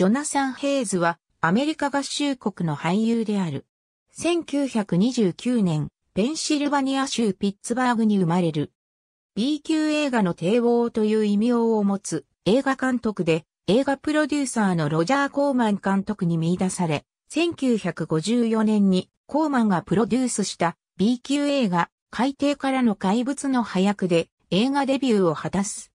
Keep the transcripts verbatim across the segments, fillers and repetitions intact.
ジョナサン・ヘイズはアメリカ合衆国の俳優である。せんきゅうひゃくにじゅうきゅうねん、ペンシルバニア州ピッツバーグに生まれる。B 級映画の帝王という異名を持つ映画監督で映画プロデューサーのロジャー・コーマン監督に見出され、せんきゅうひゃくごじゅうよねんにコーマンがプロデュースした B 級映画海底からの怪物の配役で映画デビューを果たす。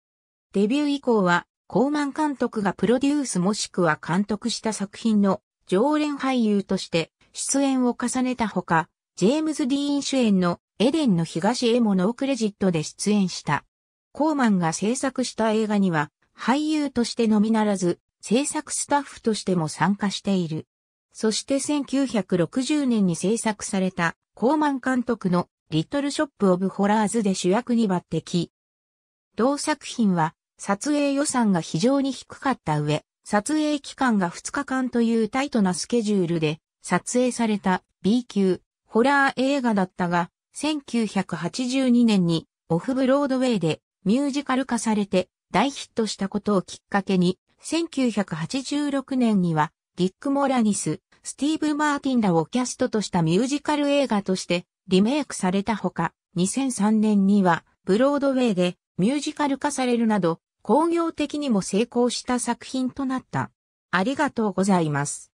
デビュー以降はコーマン監督がプロデュースもしくは監督した作品の常連俳優として出演を重ねたほか、ジェームズ・ディーン主演のエデンの東へもノークレジットで出演した。コーマンが制作した映画には俳優としてのみならず制作スタッフとしても参加している。そしてせんきゅうひゃくろくじゅうねんに制作されたコーマン監督のリトル・ショップ・オブ・ホラーズで主役に抜擢。同作品は撮影予算が非常に低かった上、撮影期間がふつかかんというタイトなスケジュールで撮影された B 級ホラー映画だったが、せんきゅうひゃくはちじゅうにねんにオフブロードウェイでミュージカル化されて大ヒットしたことをきっかけに、せんきゅうひゃくはちじゅうろくねんにはディック・モラニス、スティーブ・マーティンらをキャストとしたミュージカル映画としてリメイクされたほか、にせんさんねんにはブロードウェイでミュージカル化されるなど、興行的にも成功した作品となった。ありがとうございます。